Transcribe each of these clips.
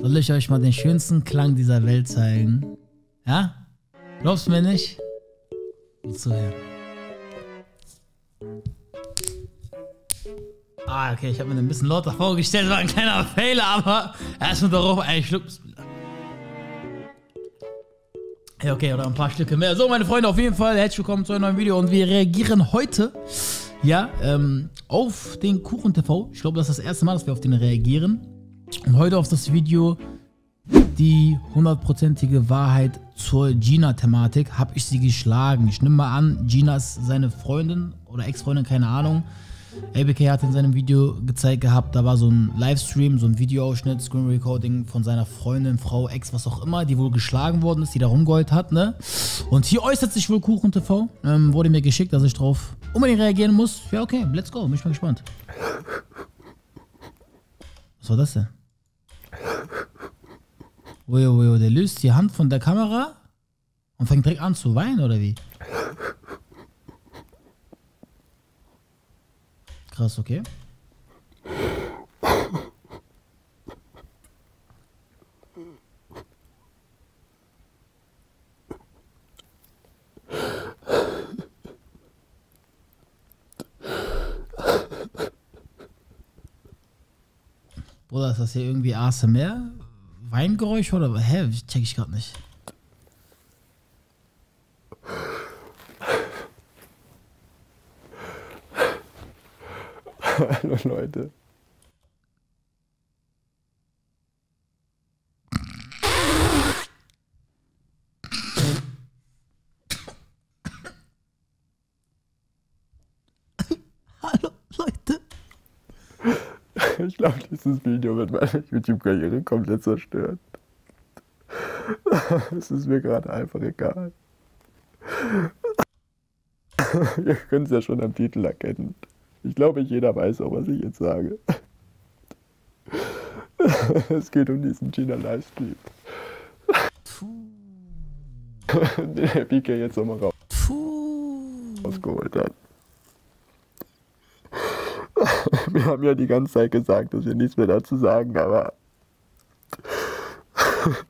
Soll ich euch mal den schönsten Klang dieser Welt zeigen? Ja? Glaubst du mir nicht? Gut zuhören. Ah, okay, ich habe mir ein bisschen lauter vorgestellt, war ein kleiner Fehler, aber erstmal darauf ein Schluck. Ja, okay, oder ein paar Stücke mehr. So, meine Freunde, auf jeden Fall herzlich willkommen zu einem neuen Video und wir reagieren heute, ja, auf den KuchenTV. Ich glaube, das ist das erste Mal, dass wir auf den reagieren. Und heute auf das Video die 100%ige Wahrheit zur Gina-Thematik. Habe ich sie geschlagen? Ich nehme mal an, Gina ist seine Freundin oder Ex-Freundin, keine Ahnung. ABK hat in seinem Video gezeigt gehabt, da war so ein Livestream, so ein Videoausschnitt, Screen Recording von seiner Freundin, Frau, Ex, was auch immer, die wohl geschlagen worden ist, die da rumgeheult hat, ne? Und hier äußert sich wohl KuchenTV, wurde mir geschickt, dass ich drauf unbedingt reagieren muss. Ja, okay, let's go, bin ich mal gespannt. Was war das denn? Ojo, der löst die Hand von der Kamera und fängt direkt an zu weinen, oder wie? Krass, okay. Bruder, ist das hier irgendwie ASMR? Weingeräusch oder? Hä? Check ich gerade nicht. Hallo Leute. Hallo Leute. Ich glaube, dieses Video wird meine YouTube-Karriere komplett zerstört. Es ist mir gerade einfach egal. Ihr könnt es ja schon am Titel erkennen. Ich glaube, jeder weiß auch, was ich jetzt sage. Es geht um diesen Gina-Livestream. Den der PK jetzt nochmal rausgeholt hat. Wir haben ja die ganze Zeit gesagt, dass wir nichts mehr dazu sagen, aber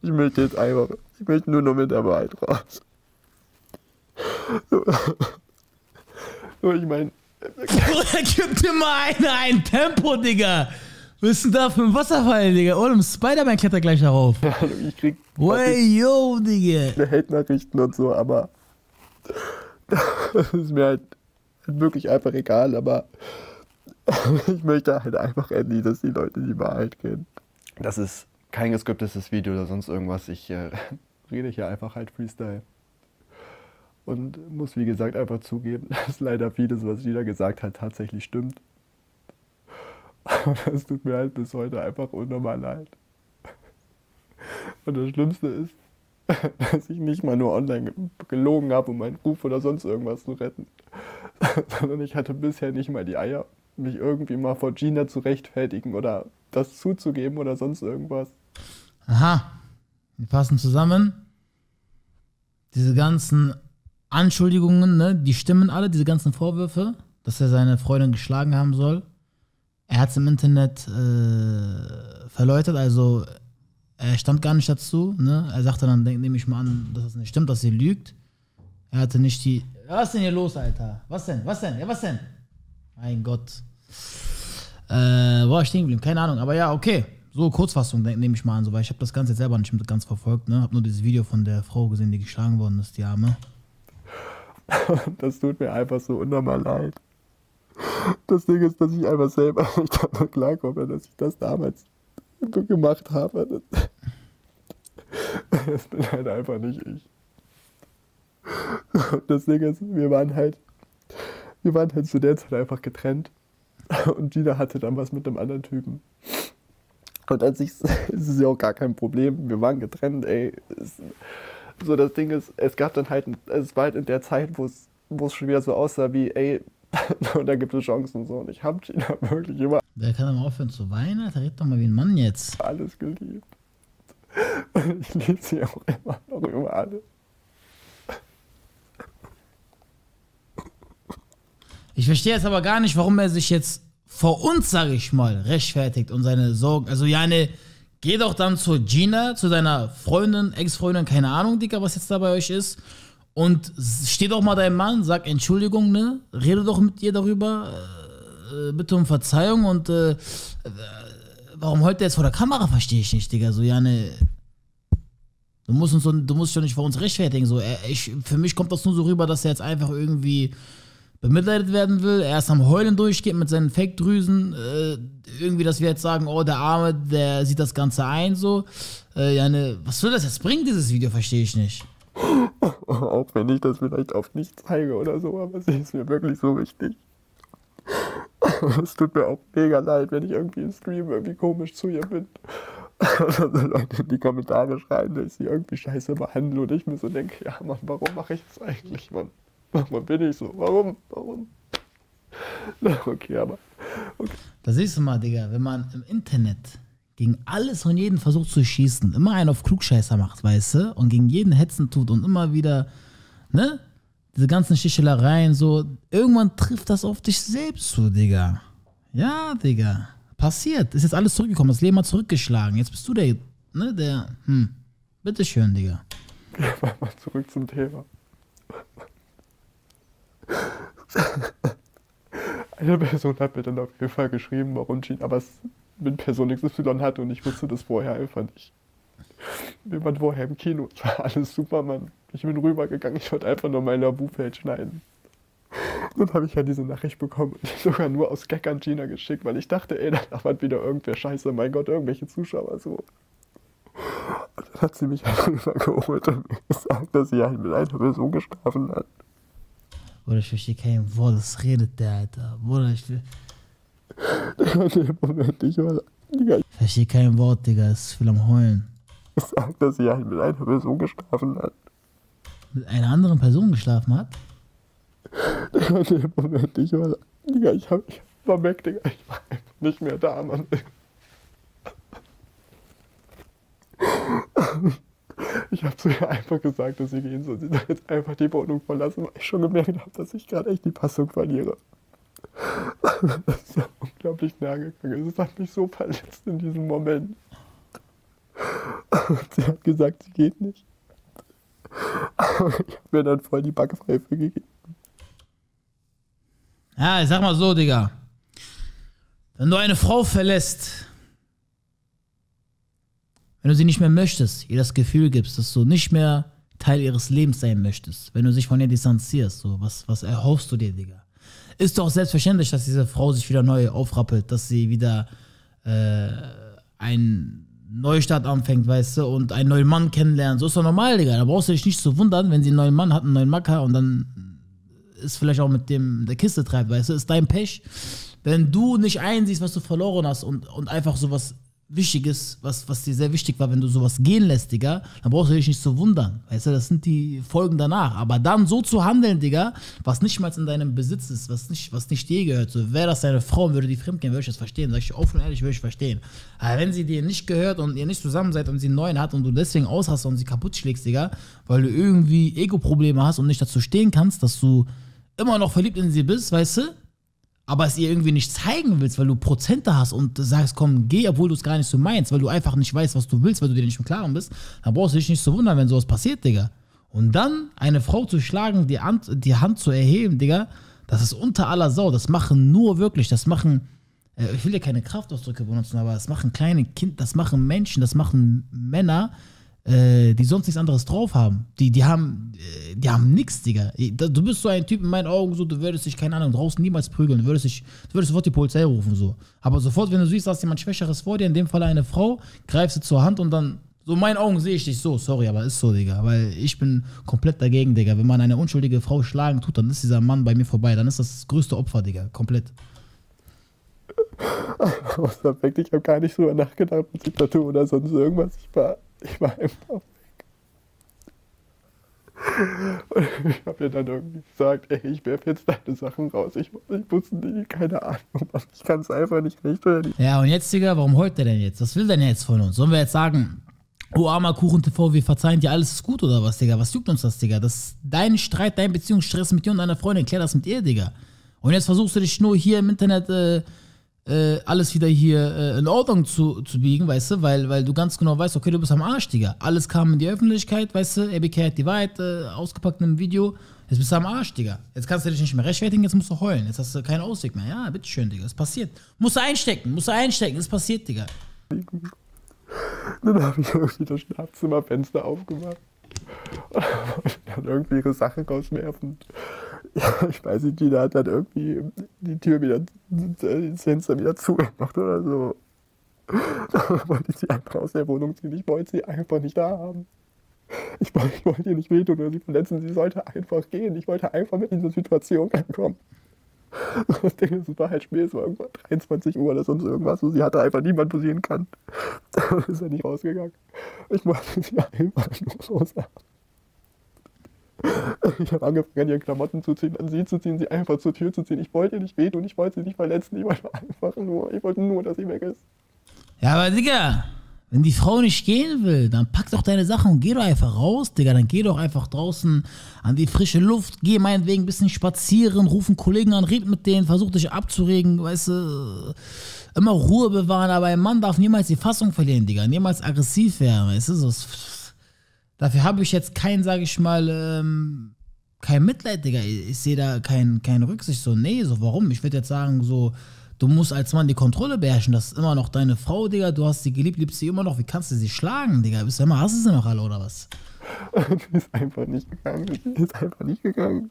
ich möchte jetzt einfach, ich möchte nur noch mit der Wahrheit raus. So, ich meine, Bruder, gib dir mal ein Tempo, Digga. Was ist denn da für ein Wasserfall, Digga? Oh, im Spider-Man klettert gleich darauf. Ja, ich krieg... Wey, yo, Digga. Hate-Nachrichten und so, aber... Das ist mir halt wirklich einfach egal, aber... Ich möchte halt einfach endlich, dass die Leute die Wahrheit kennen. Das ist kein gescriptetes Video oder sonst irgendwas. Ich rede hier einfach halt Freestyle. Und muss, wie gesagt, einfach zugeben, dass leider vieles, was Gina gesagt hat, tatsächlich stimmt. Aber das tut mir halt bis heute einfach unnormal leid. Und das Schlimmste ist, dass ich nicht mal nur online gelogen habe, um meinen Ruf oder sonst irgendwas zu retten. Sondern ich hatte bisher nicht mal die Eier, mich irgendwie mal vor Gina zu rechtfertigen oder das zuzugeben oder sonst irgendwas. Aha, wir passen zusammen. Diese ganzen... Anschuldigungen, ne, die stimmen alle, diese ganzen Vorwürfe, dass er seine Freundin geschlagen haben soll. Er hat es im Internet verläutert, also er stand gar nicht dazu, ne? Er sagte dann, nehme ich mal an, dass das nicht stimmt, dass sie lügt. Er hatte nicht die... Was ist denn hier los, Alter? Was denn? Was denn? Ja, was denn? Mein Gott. Wo war ich stehen geblieben? Keine Ahnung, aber ja, okay. So, Kurzfassung, nehme ich mal an, so, weil ich habe das Ganze jetzt selber nicht ganz verfolgt, ne? Habe nur dieses Video von der Frau gesehen, die geschlagen worden ist, die Arme. Das tut mir einfach so unnormal leid. Das Ding ist, dass ich einfach selber nicht damit klarkomme, dass ich das damals gemacht habe. Das bin halt einfach nicht ich. Das Ding ist, wir waren halt zu der Zeit einfach getrennt. Und Gina hatte dann was mit einem anderen Typen. Und an sich ist es ja auch gar kein Problem. Wir waren getrennt, ey. So, das Ding ist, es gab dann halt, es war halt in der Zeit, wo es schon wieder so aussah wie, ey, da gibt es Chancen und so. Und ich hab Gina wirklich immer... Wer kann aber aufhören zu weinen? Alter, red doch mal wie ein Mann jetzt. Alles geliebt. Und ich liebe sie auch immer noch über alles. Ich verstehe jetzt aber gar nicht, warum er sich jetzt vor uns, sag ich mal, rechtfertigt und seine Sorgen... Also, Janne... Geh doch dann zu Gina, zu deiner Freundin, Ex-Freundin, keine Ahnung, Dicker, was jetzt da bei euch ist. Und steh doch mal deinem Mann, sag Entschuldigung, ne? Rede doch mit ihr darüber, bitte um Verzeihung und warum heute jetzt vor der Kamera, verstehe ich nicht, Digga. So, Janne, du musst dich doch nicht vor uns rechtfertigen. So, für mich kommt das nur so rüber, dass er jetzt einfach irgendwie bemitleidet werden will, er ist am Heulen durchgeht mit seinen Fake-Drüsen, irgendwie, dass wir jetzt sagen, oh, der Arme, der sieht das Ganze ein, so. Janne, was soll das jetzt bringen, dieses Video, verstehe ich nicht. Auch wenn ich das vielleicht oft nicht zeige oder so, aber es ist mir wirklich so wichtig. Es tut mir auch mega leid, wenn ich irgendwie im Stream irgendwie komisch zu ihr bin. Also Leute in die Kommentare schreiben, dass ich sie irgendwie scheiße behandle und ich mir so denke, ja Mann, warum mache ich das eigentlich, Mann? Warum bin ich so? Warum? Na, okay, aber... Okay. Da siehst du mal, Digga, wenn man im Internet gegen alles und jeden versucht zu schießen, immer einen auf Klugscheißer macht, weißt du, und gegen jeden hetzen tut und immer wieder, ne, diese ganzen Stichelereien, so, irgendwann trifft das auf dich selbst zu, Digga. Ja, Digga, passiert, ist jetzt alles zurückgekommen, das Leben hat zurückgeschlagen, jetzt bist du der, ne, der, bitteschön, Digga. Mal zurück zum Thema. Eine Person hat mir dann auf jeden Fall geschrieben, warum Gina, aber es mit Person XY hat und ich wusste das vorher einfach nicht. Wir waren vorher im Kino, es war alles super, Mann. Ich bin rübergegangen, ich wollte einfach nur mein Labu-Feld schneiden. Dann habe ich ja diese Nachricht bekommen und die sogar nur aus Gag an Gina geschickt, weil ich dachte, ey, da labert wieder irgendwer Scheiße, mein Gott, irgendwelche Zuschauer so. Und dann hat sie mich einfach geholt und gesagt, dass sie halt mit einer Person geschlafen hat. Oder ich verstehe kein Wort, das redet der, Alter. Oder ich will... Ich verstehe kein Wort, Digga, es ist viel am Heulen. Ich sag, dass sie halt mit einer Person geschlafen hat. Mit einer anderen Person geschlafen hat? Moment, Digga, ich war weg, Digga, ich war einfach nicht mehr da, Mann. Ich habe zu ihr einfach gesagt, dass sie gehen soll. Sie soll jetzt einfach die Wohnung verlassen, weil ich schon gemerkt habe, dass ich gerade echt die Passung verliere. Das ist ja unglaublich nahe gegangen. Das hat mich so verletzt in diesem Moment. Sie hat gesagt, sie geht nicht. Ich habe mir dann voll die Backpfeife gegeben. Ja, ich sag mal so, Digga. Wenn du eine Frau verlässt, wenn du sie nicht mehr möchtest, ihr das Gefühl gibst, dass du nicht mehr Teil ihres Lebens sein möchtest, wenn du dich von ihr distanzierst, so, was erhoffst du dir, Digga? Ist doch selbstverständlich, dass diese Frau sich wieder neu aufrappelt, dass sie wieder einen Neustart anfängt, weißt du, und einen neuen Mann kennenlernt. So ist doch normal, Digga. Da brauchst du dich nicht zu wundern, wenn sie einen neuen Mann hat, einen neuen Macker und dann ist vielleicht auch mit dem der Kiste treibt, weißt du, ist dein Pech. Wenn du nicht einsiehst, was du verloren hast und einfach sowas Wichtiges, was dir sehr wichtig war, wenn du sowas gehen lässt, Digga, dann brauchst du dich nicht zu wundern. Weißt du, das sind die Folgen danach. Aber dann so zu handeln, Digga, was nicht mal in deinem Besitz ist, was nicht dir gehört. So, wäre das deine Frau und würde die fremdgehen, würde ich das verstehen. Sag ich offen und ehrlich, würde ich verstehen. Aber wenn sie dir nicht gehört und ihr nicht zusammen seid und sie einen neuen hat und du deswegen aushast und sie kaputt schlägst, Digga, weil du irgendwie Ego-Probleme hast und nicht dazu stehen kannst, dass du immer noch verliebt in sie bist, weißt du? Aber es ihr irgendwie nicht zeigen willst, weil du Prozente hast und sagst, komm, geh, obwohl du es gar nicht so meinst, weil du einfach nicht weißt, was du willst, weil du dir nicht im Klaren bist, dann brauchst du dich nicht zu wundern, wenn sowas passiert, Digga. Und dann eine Frau zu schlagen, die Hand zu erheben, Digga, das ist unter aller Sau. Das machen nur wirklich, das machen, ich will ja keine Kraftausdrücke benutzen, aber das machen kleine Kinder, das machen Menschen, das machen Männer, die sonst nichts anderes drauf haben. Die haben nichts, Digga. Du bist so ein Typ in meinen Augen, so, du würdest dich, keine Ahnung, draußen niemals prügeln, du würdest sofort die Polizei rufen, so. Aber sofort, wenn du siehst, da ist jemand Schwächeres vor dir, in dem Fall eine Frau, greifst du zur Hand und dann, so in meinen Augen sehe ich dich so, sorry, aber ist so, Digga, weil ich bin komplett dagegen, Digga. Wenn man eine unschuldige Frau schlagen tut, dann ist dieser Mann bei mir vorbei, dann ist das größte Opfer, Digga, komplett. Ich habe gar nicht drüber nachgedacht, mit dem Tattoo oder sonst irgendwas, ich war einfach weg. Und ich habe ihr dann irgendwie gesagt, ey, ich werfe jetzt deine Sachen raus. Ich wusste nicht, keine Ahnung, was. Ich kann es einfach nicht recht oder nicht. Ja, und jetzt, Digga, warum heult der denn jetzt? Was will denn jetzt von uns? Sollen wir jetzt sagen, oh, armer KuchenTV, wir verzeihen dir, alles ist gut oder was, Digga? Was juckt uns das, Digga? Das ist dein Streit, dein Beziehungsstress mit dir und deiner Freundin, klär das mit ihr, Digga. Und jetzt versuchst du dich nur hier im Internet alles wieder hier in Ordnung zu biegen, weißt du, weil du ganz genau weißt, okay, du bist am Arsch, Digga. Alles kam in die Öffentlichkeit, weißt du, ABK hat die Wahrheit ausgepackt in einem Video, jetzt bist du am Arsch, Digga. Jetzt kannst du dich nicht mehr rechtfertigen, jetzt musst du heulen, jetzt hast du keinen Ausweg mehr. Ja, bitteschön, Digga, es passiert. Musst du einstecken, es passiert, Digga. Dann habe ich irgendwie das Schlafzimmerfenster aufgemacht. Dann irgendwie ihre Sachen rauswerfen. Ja, ich weiß nicht, Gina hat dann irgendwie die Tür wieder, das Fenster wieder zugemacht oder so. Da wollte ich sie einfach aus der Wohnung ziehen. Ich wollte sie einfach nicht da haben. Ich wollte ihr nicht wehtun oder sie verletzen. Sie sollte einfach gehen. Ich wollte einfach mit dieser Situation ankommen. Das Ding ist, es war halt spät, es war irgendwann 23 Uhr oder sonst irgendwas. Und sie hatte einfach niemanden, wo sie hin kann. Da ist ja nicht rausgegangen. Ich wollte sie einfach nur raus haben. Ich habe angefangen, ihre Klamotten zu ziehen, an sie zu ziehen, sie einfach zur Tür zu ziehen. Ich wollte ihr nicht wehtun, ich wollte sie nicht verletzen, ich wollte nur, dass sie weg ist. Ja, aber Digga, wenn die Frau nicht gehen will, dann pack doch deine Sachen und geh doch einfach raus, Digga. Dann geh doch einfach draußen an die frische Luft, geh meinetwegen ein bisschen spazieren, ruf einen Kollegen an, red mit denen, versuch dich abzuregen, weißt du, immer Ruhe bewahren. Aber ein Mann darf niemals die Fassung verlieren, Digga, niemals aggressiv werden, weißt du, so. Dafür habe ich jetzt kein, sage ich mal, kein Mitleid, Digga. Ich sehe da keine Rücksicht. So, nee, so, warum? Ich würde jetzt sagen, so, du musst als Mann die Kontrolle beherrschen. Das ist immer noch deine Frau, Digga. Du hast sie geliebt, liebst sie immer noch. Wie kannst du sie schlagen, Digga? Bist du immer, hast du sie noch alle, oder was? Die ist einfach nicht gegangen. Die ist einfach nicht gegangen.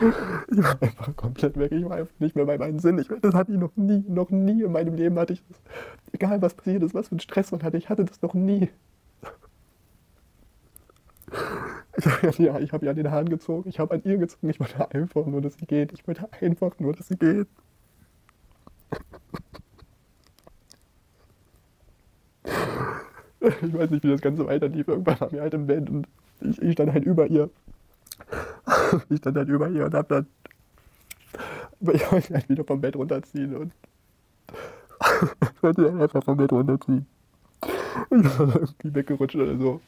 Ich war einfach komplett weg. Ich war einfach nicht mehr bei meinen Sinn. Das hatte ich noch nie in meinem Leben. Hatte ich das, egal, was passiert ist, was für ein Stress man hatte, ich hatte das noch nie. Ja, ich habe ihr an den Haaren gezogen, ich habe an ihr gezogen, ich wollte einfach nur, dass sie geht. Ich wollte einfach nur, dass sie geht. Ich weiß nicht, wie das Ganze weiterlief. Irgendwann war mir halt im Bett und ich stand halt über ihr. Ich stand halt über ihr und hab dann... Aber ich wollte halt wieder vom Bett runterziehen und... Ich wollte halt einfach vom Bett runterziehen. Und ich war irgendwie weggerutscht oder so.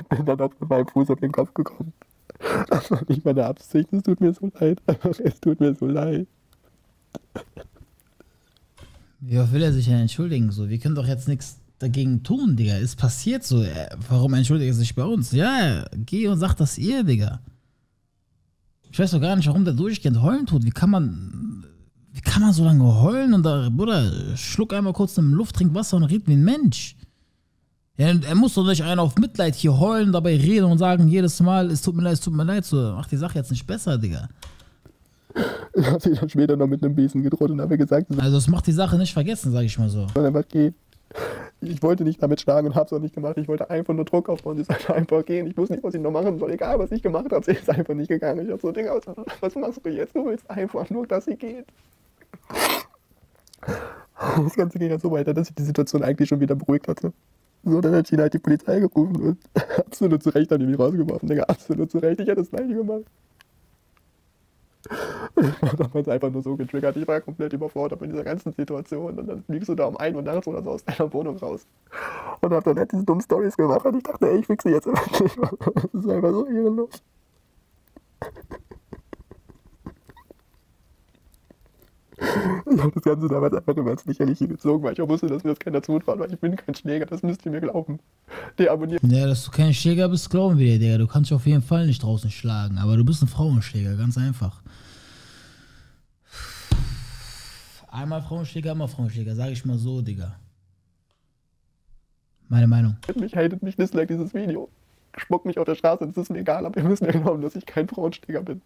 Ich bin dann auch mit meinem Fuß auf den Kopf gekommen. Das war nicht meine Absicht, es tut mir so leid. Es tut mir so leid. Wie oft will er sich ja entschuldigen? So? Wir können doch jetzt nichts dagegen tun, Digga. Ist passiert so. Warum entschuldigt er sich bei uns? Ja, geh und sag das ihr, Digga. Ich weiß doch gar nicht, warum der durchgehend heulen tut. Wie kann man so lange heulen? Und da, Bruder, schluck einmal kurz in Luft, trink Wasser und red wie ein Mensch. Ja, er muss doch nicht einen auf Mitleid hier heulen, dabei reden und sagen jedes Mal, es tut mir leid, so, mach die Sache jetzt nicht besser, Digga. Ich hab sie dann später noch mit einem Besen gedroht und habe gesagt... Also es macht die Sache nicht vergessen, sag ich mal so. Ich wollte nicht damit schlagen und hab's auch nicht gemacht, ich wollte einfach nur Druck aufbauen, sie sollte einfach gehen, ich wusste nicht, was ich noch machen soll, egal was ich gemacht habe, sie ist einfach nicht gegangen. Ich hab so, Digga, was machst du jetzt? Du willst einfach nur, dass sie geht. Das Ganze ging dann so weiter, dass ich die Situation eigentlich schon wieder beruhigt hatte. So, dann hat Gina halt die Polizei gerufen und absolut zu Recht haben die mich rausgeworfen, Digga, absolut zu Recht, ich hätte das Gleiche gemacht. Ich war damals einfach nur so getriggert, ich war komplett überfordert mit dieser ganzen Situation und dann liegst du da um 1 Uhr nachts oder so aus deiner Wohnung raus und hab dann halt diese dummen Storys gemacht und ich dachte, ey, ich fixe jetzt einfach nicht, das ist einfach so ehrenlos. Ich habe das Ganze damals einfach immer als Lächerliche gezogen, weil ich auch wusste, dass mir das keiner zutraut, weil ich bin kein Schläger, das müsst ihr mir glauben. Deabonniert. Ja, dass du kein Schläger bist, glauben wir dir, Digga. Du kannst dich auf jeden Fall nicht draußen schlagen, aber du bist ein Frauenschläger, ganz einfach. Einmal Frauenschläger, immer Frauenschläger, sag ich mal so, Digga. Meine Meinung. Mich hatet, mich disliked dieses Video. Spuckt mich auf der Straße, es ist mir egal, aber ihr müsst mir glauben, dass ich kein Frauenschläger bin.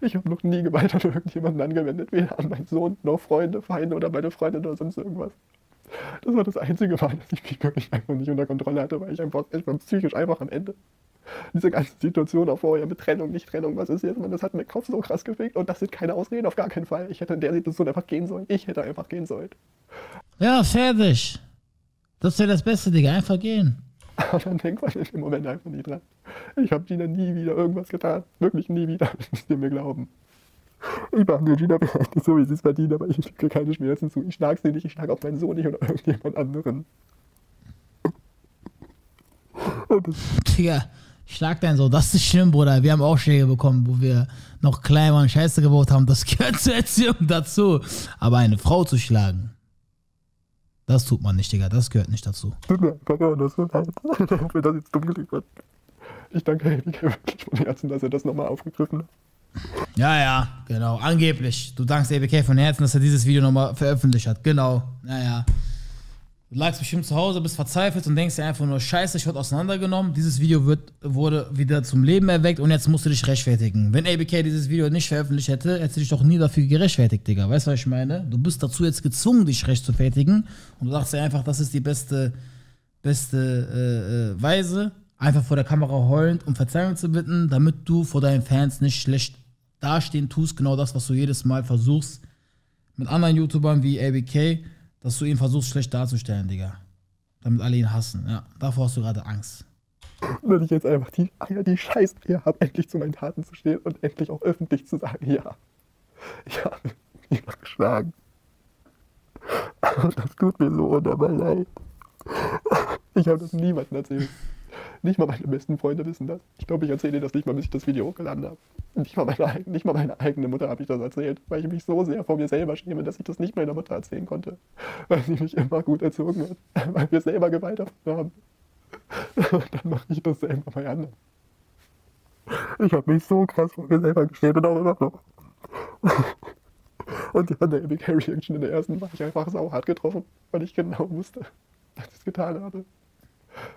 Ich habe noch nie Gewalt an irgendjemanden angewendet, weder an meinen Sohn, noch Freunde, Feinde oder meine Freundin oder sonst irgendwas. Das war das einzige Mal, dass ich mich wirklich einfach nicht unter Kontrolle hatte, weil ich war psychisch einfach am Ende. Diese ganze Situation auch vorher mit Trennung, nicht Trennung, was ist jetzt? Man, das hat mir Kopf so krass gefickt und das sind keine Ausreden, auf gar keinen Fall. Ich hätte in der Situation einfach gehen sollen. Ich hätte einfach gehen sollen. Ja, fertig. Das wäre das Beste, Digga. Einfach gehen. Aber dann denkt man im Moment einfach nie dran. Ich habe Gina nie wieder irgendwas getan. Wirklich nie wieder. Das müsst ihr mir glauben. Ich mache nur Gina vielleicht so, wie sie es verdient, aber ich kriege keine Schmerzen zu. Ich schlag sie nicht, ich schlag auch meinen Sohn nicht oder irgendjemand anderen. Digga, ja, Schlag deinen so, das ist nicht schlimm, Bruder. Wir haben auch Schläge bekommen, wo wir noch klein waren, Scheiße gebaut haben. Das gehört zur Erziehung dazu. Aber eine Frau zu schlagen, das tut man nicht, Digga. Das gehört nicht dazu. Tut mir einfach nur so leid, dass das jetzt dumm gelegt wird. Ich danke ABK wirklich von Herzen, dass er das nochmal aufgegriffen hat. Ja, ja, genau. Angeblich. Du dankst ABK von Herzen, dass er dieses Video nochmal veröffentlicht hat. Genau. Naja. Du lagst bestimmt zu Hause, bist verzweifelt und denkst dir einfach nur, scheiße, ich wurde auseinandergenommen, dieses Video wurde wieder zum Leben erweckt und jetzt musst du dich rechtfertigen. Wenn ABK dieses Video nicht veröffentlicht hätte, hättest du dich doch nie dafür gerechtfertigt, Digga. Weißt du, was ich meine? Du bist dazu jetzt gezwungen, dich rechtfertigen und du dachtest dir einfach, das ist die beste Weise, einfach vor der Kamera heulend um Verzeihung zu bitten, damit du vor deinen Fans nicht schlecht dastehen tust, genau das, was du jedes Mal versuchst mit anderen YouTubern wie ABK, dass du ihn versuchst, schlecht darzustellen, Digga. Damit alle ihn hassen. Ja, davor hast du gerade Angst. Wenn ich jetzt einfach die Scheißdreher habe, endlich zu meinen Taten zu stehen und endlich auch öffentlich zu sagen, ja, ich habe jemanden geschlagen. Aber das tut mir so unheimlich leid. Ich habe das niemandem erzählt. Nicht mal meine besten Freunde wissen das. Ich glaube, ich erzähle dir das nicht mal, bis ich das Video hochgeladen habe. Nicht mal meine eigene Mutter habe ich das erzählt, weil ich mich so sehr vor mir selber schäme, dass ich das nicht meiner Mutter erzählen konnte. Weil sie mich immer gut erzogen hat, weil wir selber Gewalt haben. Und dann mache ich das selber bei anderen. Ich habe mich so krass vor mir selber geschämt und auch immer noch. Und die andere Epic Reaction in der ersten war ich einfach sauhart getroffen, weil ich genau wusste, dass ich es getan habe.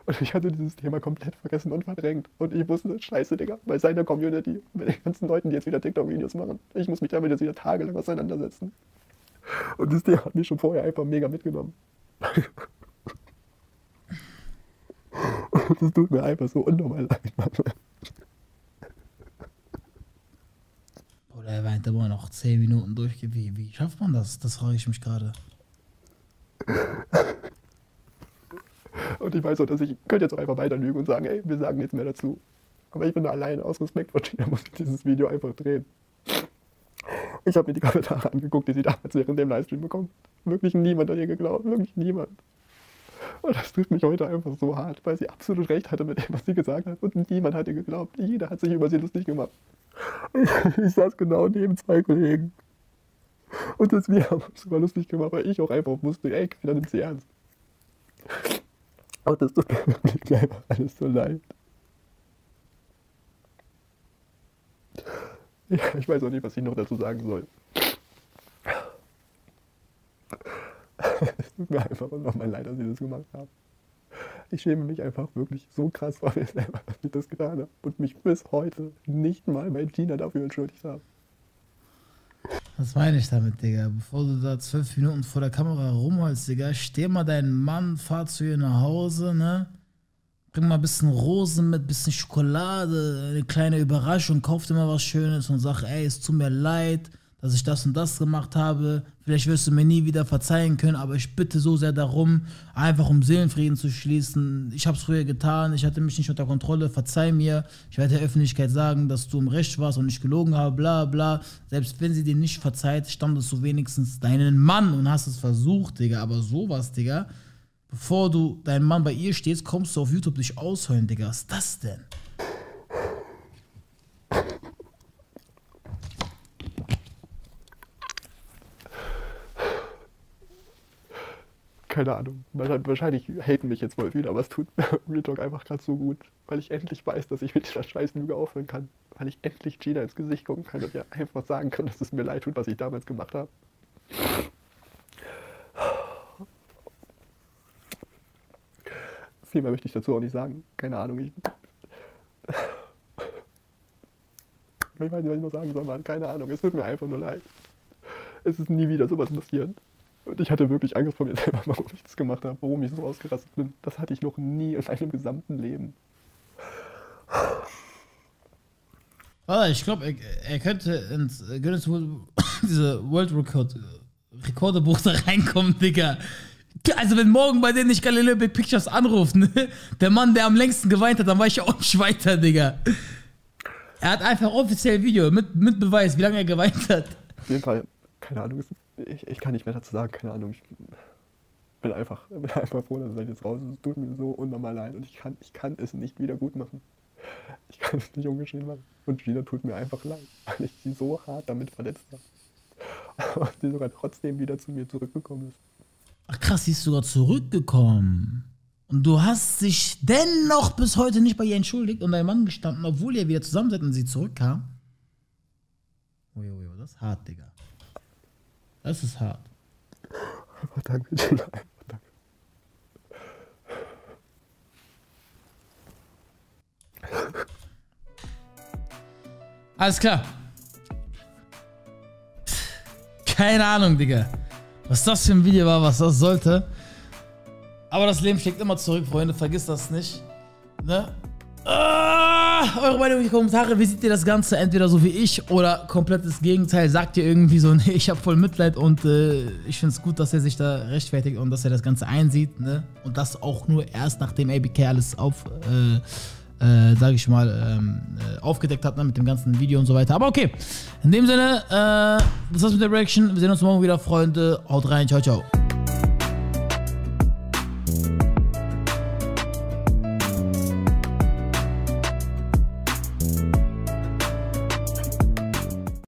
Und ich hatte dieses Thema komplett vergessen und verdrängt. Und ich wusste, scheiße, Digga, bei seiner Community, bei den ganzen Leuten, die jetzt wieder TikTok-Videos machen, ich muss mich damit jetzt wieder tagelang auseinandersetzen. Und das Thema hat mich schon vorher einfach mega mitgenommen. Und das tut mir einfach so unnormal leid, Mann. Oder er weint immer noch 10 Minuten durch. Wie schafft man das? Das frage ich mich gerade. Und ich weiß auch, dass ich könnte jetzt auch einfach weiter lügen und sagen, ey, wir sagen nichts mehr dazu. Aber ich bin da alleine, aus Respekt vor Gina muss ich dieses Video einfach drehen. Ich habe mir die Kommentare angeguckt, die sie damals während dem Livestream bekommen. Wirklich niemand hat ihr geglaubt, wirklich niemand. Und das trifft mich heute einfach so hart, weil sie absolut recht hatte mit dem, was sie gesagt hat. Und niemand hat ihr geglaubt, jeder hat sich über sie lustig gemacht. Ich saß genau neben 2 Kollegen. Und das wir haben uns sogar lustig gemacht, weil ich auch einfach wusste, ey, keiner nimmt sie ernst. Oh, das tut mir wirklich einfach alles so leid. Ja, ich weiß auch nicht, was ich noch dazu sagen soll. Es tut mir einfach nochmal leid, dass ich das gemacht habe. Ich schäme mich einfach wirklich so krass vor mir selber, dass ich das getan habe und mich bis heute nicht mal bei Gina dafür entschuldigt habe. Was meine ich damit, Digga? Bevor du da 12 Minuten vor der Kamera rumholst, Digga, steh mal deinen Mann, fahr zu ihr nach Hause, ne? Bring mal ein bisschen Rosen mit, ein bisschen Schokolade, eine kleine Überraschung, kauf dir mal was Schönes und sag, ey, es tut mir leid, dass ich das und das gemacht habe. Vielleicht wirst du mir nie wieder verzeihen können, aber ich bitte so sehr darum, einfach um Seelenfrieden zu schließen. Ich habe es früher getan, ich hatte mich nicht unter Kontrolle, verzeih mir. Ich werde der Öffentlichkeit sagen, dass du im Recht warst und ich gelogen habe, bla bla. Selbst wenn sie dir nicht verzeiht, standest du wenigstens deinen Mann und hast es versucht, Digga. Aber sowas, Digga, bevor du deinen Mann bei ihr stehst, kommst du auf YouTube dich aushöhlen, Digga. Was ist das denn? Keine Ahnung, wahrscheinlich haten mich jetzt wohl wieder, aber es tut mir Talk einfach gerade so gut, weil ich endlich weiß, dass ich mit dieser Scheißlüge aufhören kann, weil ich endlich Gina ins Gesicht gucken kann und ihr einfach sagen kann, dass es mir leid tut, was ich damals gemacht habe. Viel mehr möchte ich dazu auch nicht sagen, keine Ahnung, ich weiß nicht, was ich noch sagen soll, Mann, keine Ahnung, es tut mir einfach nur leid. Es ist nie wieder sowas passiert. Und ich hatte wirklich Angst vor mir selber, warum ich das gemacht habe, warum ich so ausgerastet bin. Das hatte ich noch nie in meinem gesamten Leben. Alter, ich glaube, er könnte ins Guinness World Rekordebuch da reinkommen, Digga. Also wenn morgen bei denen nicht Galileo Pictures anruft, ne? Der Mann, der am längsten geweint hat, dann war ich ja auch nicht weiter, Digga. Er hat einfach offiziell ein Video mit Beweis, wie lange er geweint hat. Auf jeden Fall, keine Ahnung, ich kann nicht mehr dazu sagen, keine Ahnung. Ich bin einfach froh, dass ich jetzt raus ist. Es tut mir so unnormal leid und ich kann es nicht wieder gut machen. Ich kann es nicht ungeschehen lassen. Und Gina tut mir einfach leid, weil ich sie so hart damit verletzt habe. Und sie sogar trotzdem wieder zu mir zurückgekommen ist. Ach krass, sie ist sogar zurückgekommen. Und du hast dich dennoch bis heute nicht bei ihr entschuldigt und dein Mann gestanden, obwohl ihr wieder zusammen seid und sie zurückkam. Uiuiui, das ist hart, Digga. Das ist hart. Aber danke, Gina. Danke. Alles klar. Keine Ahnung, Digga. Was das für ein Video war, was das sollte. Aber das Leben schlägt immer zurück, Freunde. Vergiss das nicht. Ne? Eure Meinung in die Kommentare. Wie seht ihr das Ganze? Entweder so wie ich oder komplettes Gegenteil. Sagt ihr irgendwie so, nee, ich hab voll Mitleid und ich find's gut, dass er sich da rechtfertigt und dass er das Ganze einsieht. Ne? Und das auch nur erst, nachdem ABK alles aufgedeckt hat, ne, mit dem ganzen Video und so weiter. Aber okay, in dem Sinne, das war's mit der Reaction. Wir sehen uns morgen wieder, Freunde. Haut rein, ciao, ciao.